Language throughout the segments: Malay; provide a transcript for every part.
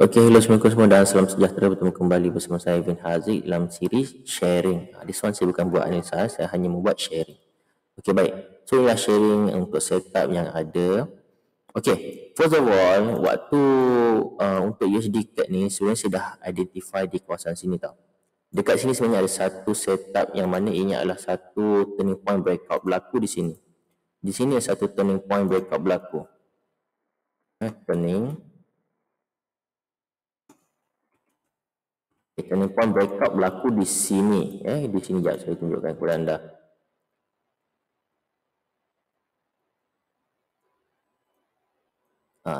Okey, hello semua dan salam sejahtera. Bertemu kembali bersama saya Vinn Haziq dalam series sharing. This one saya bukan buat analisa, saya hanya membuat sharing. Okey, baik. So, inilah sharing untuk setup yang ada. Okey, first of all, waktu untuk USDCAD ni sebenarnya saya dah identify di kawasan sini tau. Dekat sini sebenarnya ada satu setup yang mana ianya adalah satu turning point breakout berlaku di sini. Di sini ada satu turning point breakout berlaku. Turning point breakout berlaku di sini. Di sini sekejap saya tunjukkan kepada anda.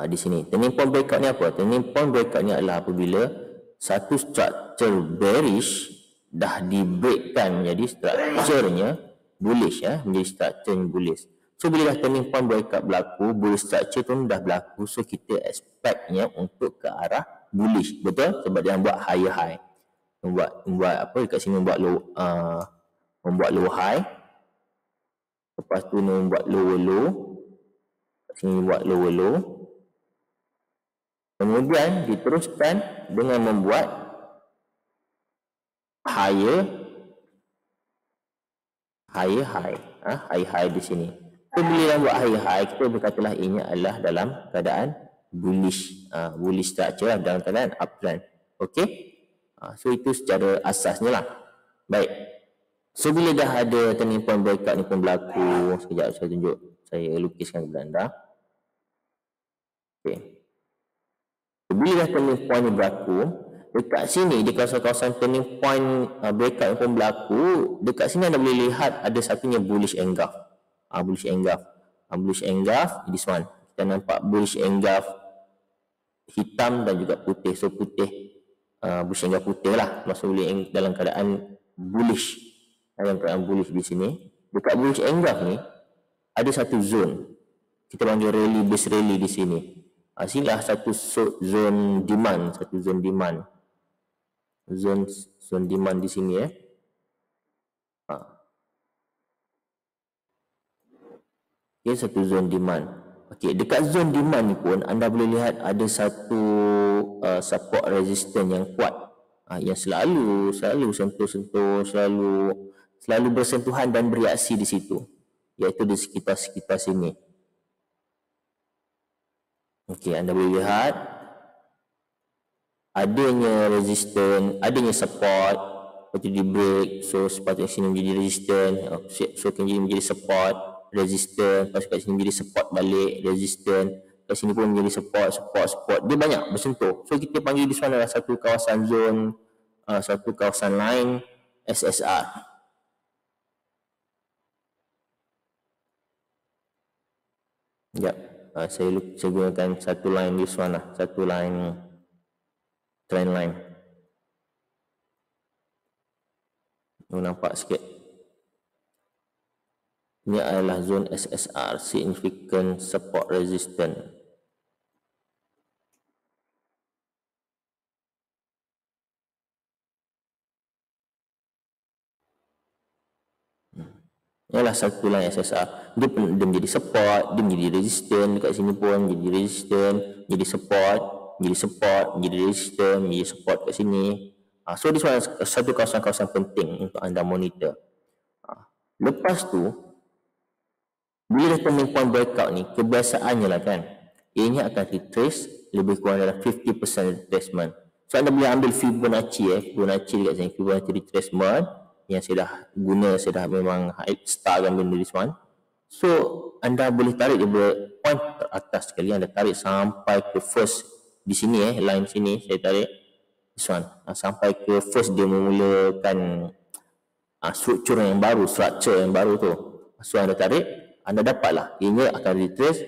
Di sini. Turning point breakout ni apa? Turning point breakout ni adalah apabila satu structure bearish dah di-breakkan jadi structure-nya bullish. Menjadi structure-nya bullish. So, bila dah turning point breakout berlaku, bullish structure pun dah berlaku. So, kita expect-nya untuk ke arah bullish. Betul? Sebab dia buat higher high. Membuat apa dekat sini, membuat low, membuat low high, lepas tu membuat lower low, kat sini buat lower low, kemudian diteruskan dengan membuat higher high, high high di sini. So, bila buat higher high, kita berkatalah ianya adalah dalam keadaan bullish, bullish structure dalam keadaan uptrend. Okey. So, itu secara asasnya lah. Baik. So, bila dah ada turning point breakout ni pun berlaku. Sekejap saya tunjuk. Saya lukiskan kepada anda. Okey. So, bila dah turning point ni berlaku, dekat sini, di kawasan-kawasan turning point breakout ni pun berlaku, dekat sini anda boleh lihat ada satunya bullish engulf. Bullish engulf, this one. Kita nampak bullish engulf hitam dan juga putih. So, putih. Bullish engulf putih lah, maksudnya dalam keadaan bullish, dalam keadaan bullish di sini. Dekat bullish engulf ni ada satu zone, kita panggil rally, base rally di sini. Sinilah satu zone demand, zone demand di sini. Okay, satu zone demand. Okey, dekat zone demand ni pun anda boleh lihat ada satu support resistance yang kuat, yang selalu sentuh-sentuh, selalu bersentuhan dan bereaksi di situ, iaitu di sekitar sini. Okey, anda boleh lihat adanya resistance, adanya support, lepas tu di break, so sepatutnya sini menjadi resistance, so menjadi support, resistance, lepas kat sini menjadi support balik, resistance. Kat sini pun menjadi support. Dia banyak bersentuh. So, kita panggil di sana adalah satu kawasan zone, satu kawasan line SSR. Sekejap. Saya gunakan satu line di sana. Satu line trend line. Nampak sikit. Ini adalah zone SSR, significant support resistance. Ialah satu line SSR. Dia menjadi support, dia menjadi resistance. Dekat sini pun jadi resistance, jadi support, jadi resistance, jadi support kat sini. So, this one satu kawasan-kawasan penting untuk anda monitor. Lepas tu, bila dah turning point breakout ni, kebiasaannya lah kan, ianya akan retrace lebih kurang dalam 50% retracement. So, anda boleh ambil Fibonacci. Fibonacci dekat sini, Fibonacci retracement yang saya dah guna, saya dah memang starkan benda this one. So, anda boleh tarik daripada point teratas sekali, anda tarik sampai ke first di sini, line sini saya tarik this one, sampai ke first dia memulakan structure yang baru tu. So, anda tarik, anda dapatlah ianya akan retrace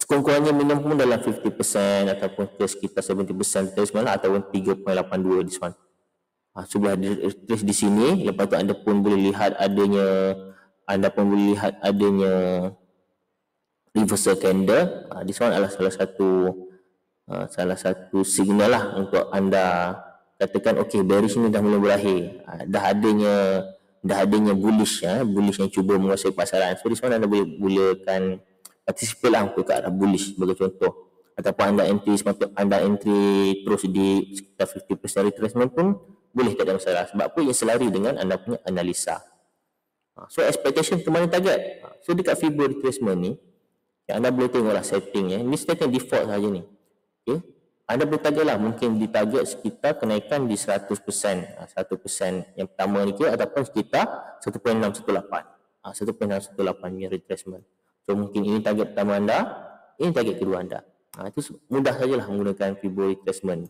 sekurang-kurangnya minimum dalam 50% ataupun ke sekitar 70% retracement ataupun 3.82 this one. So, bila retrace di sini, lepas tu anda pun boleh lihat adanya reversal candle. This one adalah salah satu signal lah untuk anda katakan okey, bearish ni dah mula berakhir. Dah adanya bullish, bullish yang cuba menguasai pasaran. So, this one anda boleh mulakan participate lah untuk ke arah bullish sebagai contoh. ataupun anda entry semata anda entry terus di sekitar 50% retracement pun boleh, tak ada masalah, sebab apa ia selari dengan anda punya analisa. So expectation ke mana target? So dekat Fibo retracement ni yang anda boleh tengoklah setting ya. Ni setting default saja ni. Okey. Anda boleh targetlah, mungkin ditarget sekitar kenaikan di 100%, 1% yang pertama ni ke, ataupun sekitar 1.618. 1.618 punya retracement. So mungkin ini target pertama anda, ini target kedua anda. Itu mudah sajalah menggunakan Fibo retracement.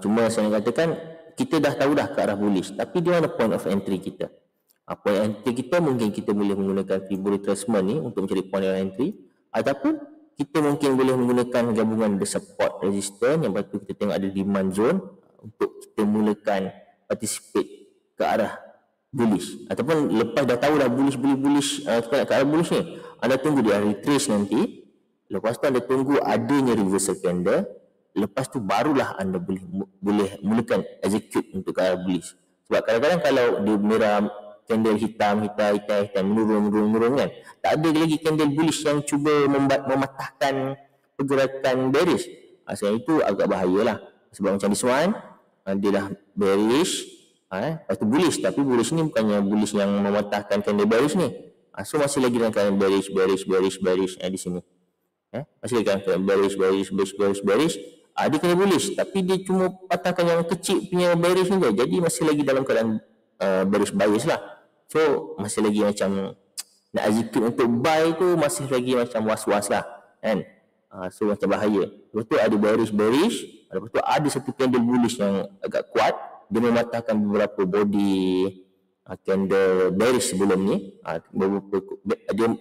Cuma saya nak katakan, kita dah tahu dah ke arah bullish, tapi di mana point of entry kita? Point entry kita, mungkin kita boleh menggunakan Fibo retracement ni untuk mencari point of entry, ataupun kita mungkin boleh menggunakan gabungan the support resistance, yang lepas tu kita tengok ada demand zone untuk kita mulakan participate ke arah bullish, ataupun lepas dah tahu dah bullish kita nak ke arah bullish ni, anda tunggu dia retrace nanti. Lepas tu anda tunggu adanya reversal candle, lepas tu barulah anda boleh mulakan execute untuk arah bullish. Sebab kadang-kadang kalau dia merah candle hitam menurun kan, tak ada lagi candle bullish yang cuba mematahkan pergerakan bearish. Sebab itu agak bahayalah, sebab macam this one dia dah bearish, lepas tu bullish, tapi bullish ni bukannya bullish yang mematahkan candle bearish ni. So masih lagi dalam keadaan bearish di sini. Masih lagi kan bearish. Dia kena bullish, tapi dia cuma patahkan yang kecil punya bearish ni je. Jadi masih lagi dalam keadaan bearish lah. So masih lagi macam nak execute untuk buy tu, masih lagi macam was-was lah kan. So macam bahaya. Lepas tu ada bearish, lepas tu ada satu candle bullish yang agak kuat, dia mematahkan beberapa body candle bearish sebelum ni.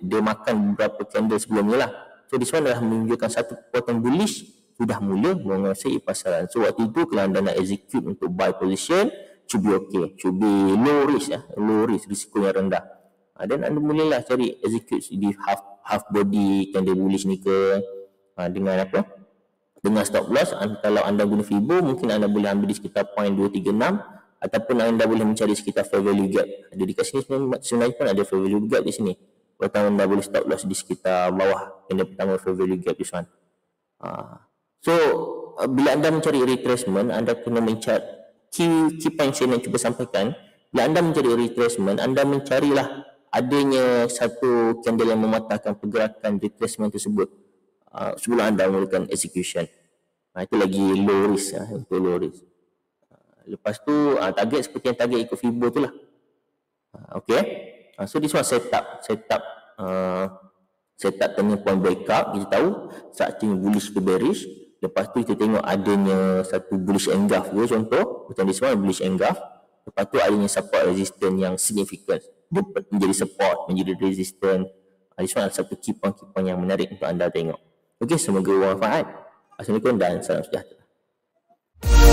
Dia makan beberapa candle sebelum ni lah. So this one dah menunjukkan satu potong bullish sudah mula menguasai pasaran. So waktu itu kalau anda nak execute untuk buy position, should be okay, should be low risk, risiko yang rendah. Dan anda mulalah cari execute di half body candle bullish ni ke, dengan apa, dengan stop loss. Kalau anda guna Fibo, mungkin anda boleh ambil di sekitar 0.236, ataupun anda boleh mencari sekitar fair value gap. Jadi kat sini sebenarnya pun ada fair value gap di sini. Pertama anda boleh stop loss di sekitar bawah yang pertama fair value gap this one. So bila anda mencari retracement, anda kena mencari key point saya nak cuba sampaikan. Bila anda mencari retracement, anda mencarilah adanya satu candle yang mematahkan pergerakan retracement tersebut sebelum anda mulakan execution. Itu lagi low risk, untuk low risk. Lepas tu target seperti yang target ikut Fibo tu lah. Okay. So this one setup turning point breakup, kita tahu starting bullish ke bearish, lepas tu kita tengok adanya satu bullish engulf tu, contoh macam this one bullish engulf, lepas tu adanya support resistance yang signifikan, menjadi support, menjadi resistance. This one satu key point yang menarik untuk anda tengok. Okey, semoga bermanfaat. Assalamualaikum dan salam sejahtera.